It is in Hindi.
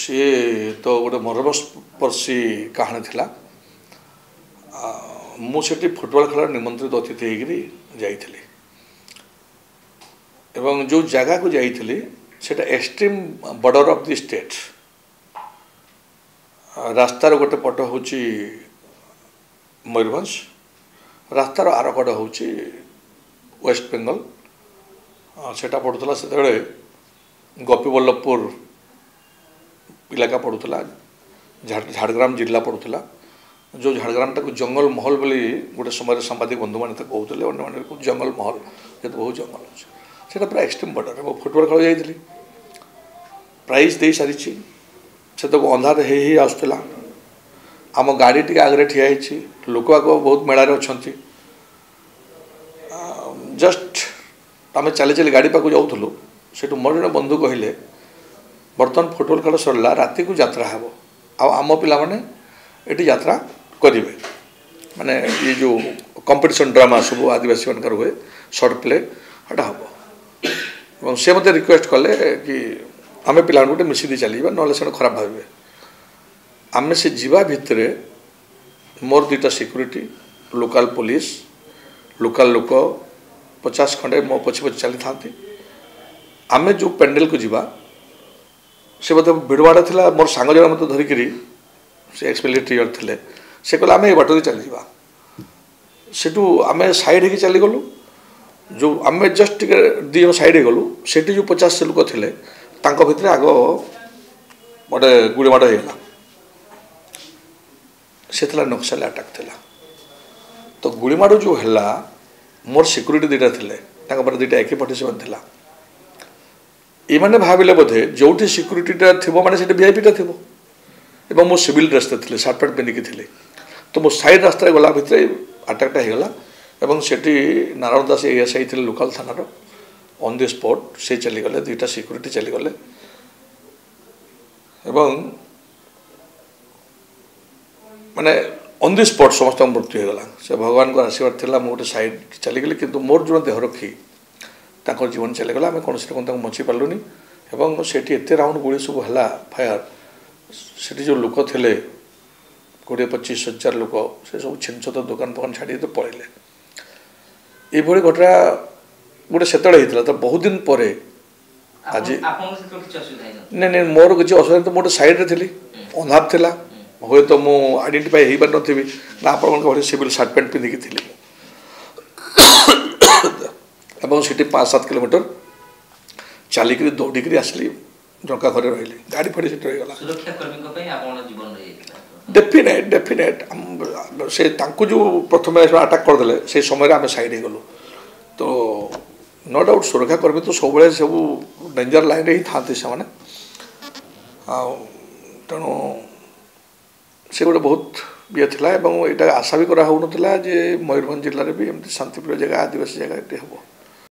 सी तो गोटे मरमस्पर्शी कहानी थी। मुझे फुटबॉल खेल निमंत्रित अतिथि होगी एवं जो जगह को जाइली सेटा extreme border of the state रास्तार गोटे पट हूँ मयूरभंज रास्तार आर पट हूँ वेस्ट बेंगल सेटा पड़ूला से गोपीबल्लभपुर इलाका पड़ूला झाड़ग्राम जिला पड़ूला जो झाड़ग्राम टाक जंगल महल बोली गोटे समय सांबादिक बंधु मैंने कहते अन्य जंगल महल जो बहुत जंगल अच्छे से पूरा एक्सट्रीम बॉर्डर मो फुटबॉल खेल जाइली प्राइज दे सारी से तो अंधार ही आसला आम गाड़ी टी आगे ठिया लोक आग बहुत मेलार अच्छा जस्ट आम चली चली गाड़ी पाक जाऊँ से मोर जन बंधु कहले बर्तमान फुटबॉल खेल सरला राति को जत्रा हे आम पाने ये यात्रा करेंगे माने ये जो कंपटीशन ड्रामा सब आदिवासी मान हुए शॉर्ट प्ले हटा हम से मत रिक्वेस्ट कले कि आम पे गोटे मिसिदी चलवा ना से खराब भावे आम से जीवा भितर मोर दुईटा सिक्यूरीटी लोकल पुलिस लोकल लोक 50 खंडे मो पछे पछे चली था आम जो पेंडेल को जीवा से मत भिड़वाड़ा था मोर सांग जन मत धरिक से एक्सपेलिटर थे से कहला आम ये बाट के चलवा सेठू आम सैड हो चलीगलु जो आम जस्ट दिजन सैड हो गलु से जो 50 लोक थे भर आग गोटे गुड़े माड़ होगा से नक्सल आटाक था तो गुड़माड़ जो है मोर सिक्यूरीटी दुईटा थे दुईटा एक ही पार्टिसिपेंट था ये मैंने भाविले बोधे जो सिक्यूरीटा थी मैंने से वीआईपीटा थी एवं मो सिविल ड्रेस थे सार्ट पैंट पिंधिकी थे तो मो साइड रास्ता गला भितर आटाकटा होगा एवं सेठी नारायण दास एएसआई थे लोकल थानार ऑन द स्पॉट से चलीगले दुईटा सिक्यूरीटी चलीगले एवं माने ऑन द स्पॉट समस्त मृत्यु होगा से भगवान को आशीर्वाद था मुझे गोटे साइड चलीगली कि मोर जो देह रखी तांकर जीवन चलीगला आम कौन से कौन बची पार्लुनि एवं सेठी एत राउंड गोली सब है फायर सेठी जो लोक थे कोड़े 25,000 लोक से सब छिन छत दुकान फुकान छाड़ी तो पड़े ये घटना गोटे से बहुत दिन पर आज नहीं मोर किसी असुविधा तो मोटे सैड्रे थी अंधार था हे तो मुझे आइडेंटिफाई हो पार नी ना आप सिविल सार्ट पैंट पिंधिकी थी एवं से 5-7 किलोमीटर चलिक दौड़िकी आसली झंका घर रही गाड़ी फाड़ी से रहीगला डेफिनेट डेफिनेट से जो प्रथम आटाक करदे से समय आम सैड हो गलु तो नो डाउट सुरक्षाकर्मी तो सब सब डेंजर लाइन ही था तेणु से गोटे बहुत ये था एटा आशा भी कराला जे मयूरभंज जिले में भी एमती शांतिप्रिय जगह आदिवासी जगह ये हम।